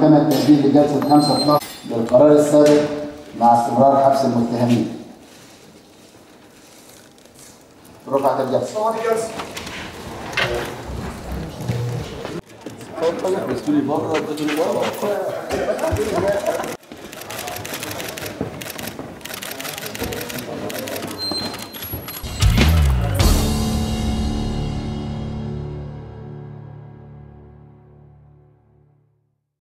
تم التشديد بجلسه 15 بالقرار السابق مع استمرار حبس المتهمين. رفعت الجلسه.